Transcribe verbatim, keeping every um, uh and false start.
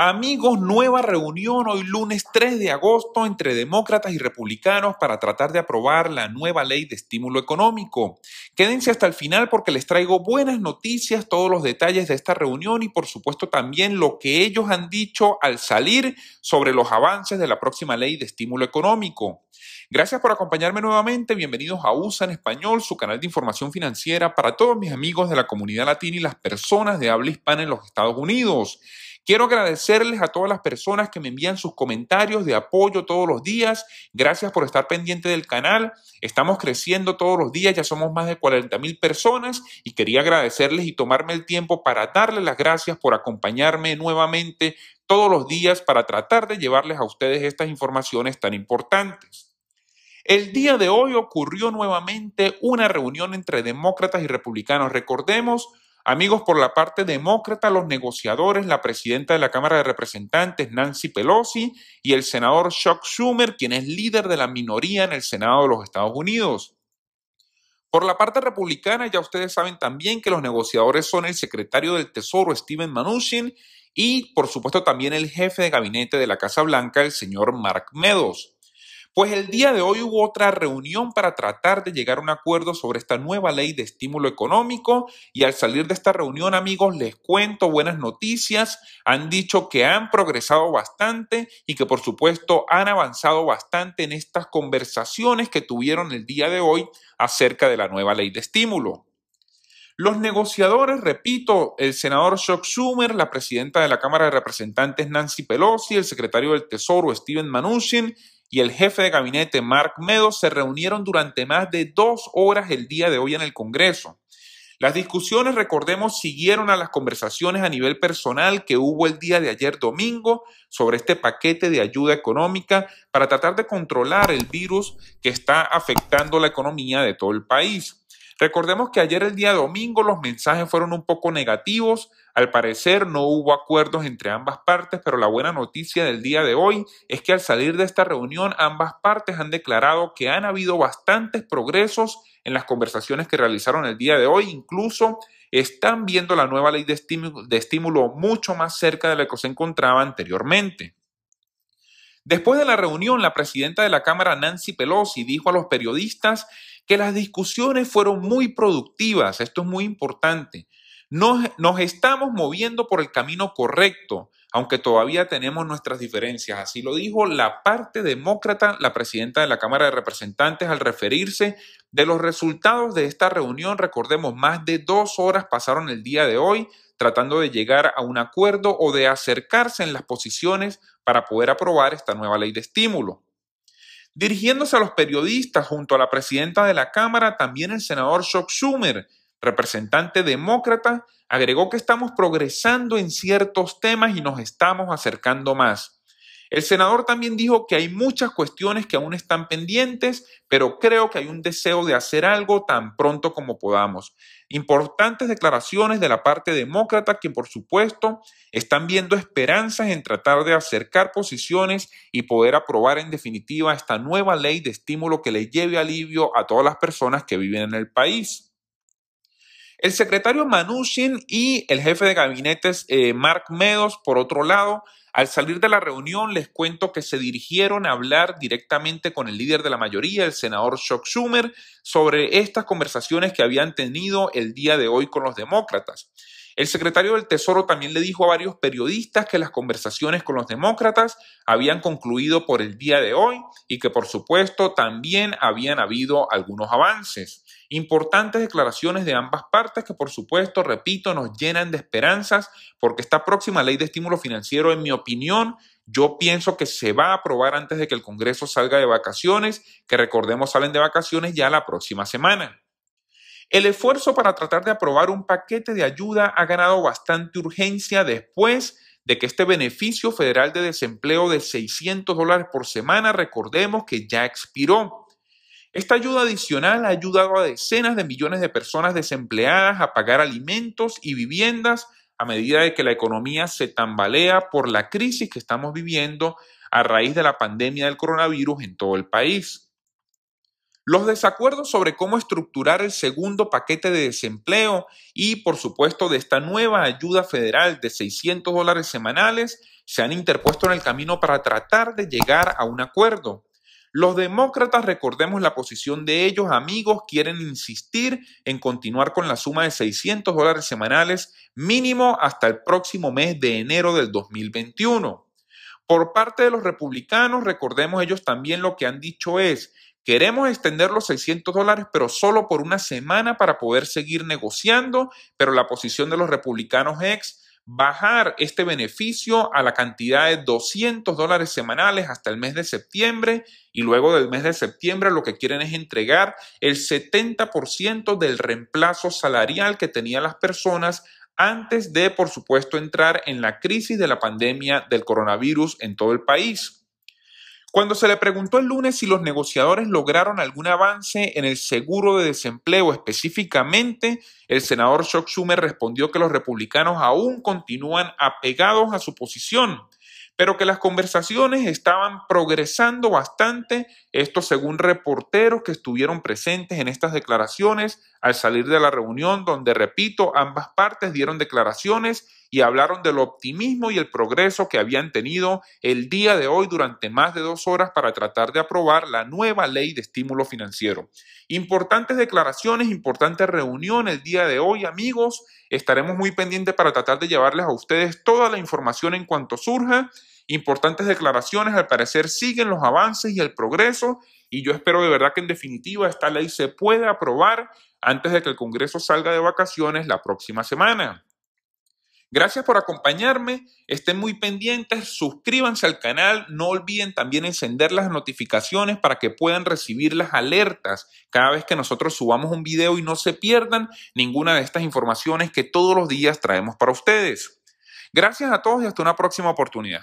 Amigos, nueva reunión hoy lunes tres de agosto entre demócratas y republicanos para tratar de aprobar la nueva ley de estímulo económico. Quédense hasta el final porque les traigo buenas noticias, todos los detalles de esta reunión y por supuesto también lo que ellos han dicho al salir sobre los avances de la próxima ley de estímulo económico. Gracias por acompañarme nuevamente. Bienvenidos a U S A en Español, su canal de información financiera para todos mis amigos de la comunidad latina y las personas de habla hispana en los Estados Unidos. Quiero agradecerles a todas las personas que me envían sus comentarios de apoyo todos los días. Gracias por estar pendiente del canal. Estamos creciendo todos los días. Ya somos más de cuarenta mil personas y quería agradecerles y tomarme el tiempo para darles las gracias por acompañarme nuevamente todos los días para tratar de llevarles a ustedes estas informaciones tan importantes. El día de hoy ocurrió nuevamente una reunión entre demócratas y republicanos. Recordemos, amigos, por la parte demócrata, los negociadores, la presidenta de la Cámara de Representantes, Nancy Pelosi, y el senador Chuck Schumer, quien es líder de la minoría en el Senado de los Estados Unidos. Por la parte republicana, ya ustedes saben también que los negociadores son el secretario del Tesoro, Steven Mnuchin, y por supuesto también el jefe de gabinete de la Casa Blanca, el señor Mark Meadows. Pues el día de hoy hubo otra reunión para tratar de llegar a un acuerdo sobre esta nueva ley de estímulo económico y al salir de esta reunión, amigos, les cuento buenas noticias. Han dicho que han progresado bastante y que por supuesto han avanzado bastante en estas conversaciones que tuvieron el día de hoy acerca de la nueva ley de estímulo. Los negociadores, repito, el senador Chuck Schumer, la presidenta de la Cámara de Representantes Nancy Pelosi, el secretario del Tesoro Steven Mnuchin y el jefe de gabinete Mark Meadows se reunieron durante más de dos horas el día de hoy en el Congreso. Las discusiones, recordemos, siguieron a las conversaciones a nivel personal que hubo el día de ayer domingo sobre este paquete de ayuda económica para tratar de controlar el virus que está afectando la economía de todo el país. Recordemos que ayer el día domingo los mensajes fueron un poco negativos. Al parecer no hubo acuerdos entre ambas partes, pero la buena noticia del día de hoy es que al salir de esta reunión ambas partes han declarado que han habido bastantes progresos en las conversaciones que realizaron el día de hoy. Incluso están viendo la nueva ley de estímulo, de estímulo mucho más cerca de la que se encontraba anteriormente. Después de la reunión, la presidenta de la Cámara, Nancy Pelosi, dijo a los periodistas que las discusiones fueron muy productivas. Esto es muy importante. Nos, nos estamos moviendo por el camino correcto, aunque todavía tenemos nuestras diferencias. Así lo dijo la parte demócrata, la presidenta de la Cámara de Representantes, al referirse de los resultados de esta reunión. Recordemos, más de dos horas pasaron el día de hoy tratando de llegar a un acuerdo o de acercarse en las posiciones para poder aprobar esta nueva ley de estímulo. Dirigiéndose a los periodistas junto a la presidenta de la Cámara, también el senador Chuck Schumer, representante demócrata, agregó que estamos progresando en ciertos temas y nos estamos acercando más. El senador también dijo que hay muchas cuestiones que aún están pendientes, pero creo que hay un deseo de hacer algo tan pronto como podamos. Importantes declaraciones de la parte demócrata, quien por supuesto están viendo esperanzas en tratar de acercar posiciones y poder aprobar en definitiva esta nueva ley de estímulo que le lleve alivio a todas las personas que viven en el país. El secretario Mnuchin y el jefe de gabinetes eh, Mark Meadows, por otro lado, al salir de la reunión les cuento que se dirigieron a hablar directamente con el líder de la mayoría, el senador Chuck Schumer, sobre estas conversaciones que habían tenido el día de hoy con los demócratas. El secretario del Tesoro también le dijo a varios periodistas que las conversaciones con los demócratas habían concluido por el día de hoy y que, por supuesto, también habían habido algunos avances. Importantes declaraciones de ambas partes que, por supuesto, repito, nos llenan de esperanzas porque esta próxima ley de estímulo financiero, en mi opinión, yo pienso que se va a aprobar antes de que el Congreso salga de vacaciones, que recordemos salen de vacaciones ya la próxima semana. El esfuerzo para tratar de aprobar un paquete de ayuda ha ganado bastante urgencia después de que este beneficio federal de desempleo de seiscientos dólares por semana, recordemos que ya expiró. Esta ayuda adicional ha ayudado a decenas de millones de personas desempleadas a pagar alimentos y viviendas a medida de que la economía se tambalea por la crisis que estamos viviendo a raíz de la pandemia del coronavirus en todo el país. los desacuerdos sobre cómo estructurar el segundo paquete de desempleo y, por supuesto, de esta nueva ayuda federal de seiscientos dólares semanales se han interpuesto en el camino para tratar de llegar a un acuerdo. Los demócratas, recordemos la posición de ellos, amigos, quieren insistir en continuar con la suma de seiscientos dólares semanales mínimo hasta el próximo mes de enero del dos mil veintiuno. Por parte de los republicanos, recordemos, ellos también lo que han dicho es: queremos extender los seiscientos dólares, pero solo por una semana para poder seguir negociando, pero la posición de los republicanos es bajar este beneficio a la cantidad de doscientos dólares semanales hasta el mes de septiembre, y luego del mes de septiembre lo que quieren es entregar el setenta por ciento del reemplazo salarial que tenían las personas antes de, por supuesto, entrar en la crisis de la pandemia del coronavirus en todo el país. Cuando se le preguntó el lunes si los negociadores lograron algún avance en el seguro de desempleo específicamente, el senador Chuck Schumer respondió que los republicanos aún continúan apegados a su posición, pero que las conversaciones estaban progresando bastante, esto según reporteros que estuvieron presentes en estas declaraciones al salir de la reunión donde, repito, ambas partes dieron declaraciones y hablaron del optimismo y el progreso que habían tenido el día de hoy durante más de dos horas para tratar de aprobar la nueva ley de estímulo financiero. Importantes declaraciones, importante reunión el día de hoy, amigos. Estaremos muy pendientes para tratar de llevarles a ustedes toda la información en cuanto surja. Importantes declaraciones, al parecer siguen los avances y el progreso, y yo espero de verdad que en definitiva esta ley se pueda aprobar antes de que el Congreso salga de vacaciones la próxima semana. Gracias por acompañarme, estén muy pendientes, suscríbanse al canal, no olviden también encender las notificaciones para que puedan recibir las alertas cada vez que nosotros subamos un video y no se pierdan ninguna de estas informaciones que todos los días traemos para ustedes. Gracias a todos y hasta una próxima oportunidad.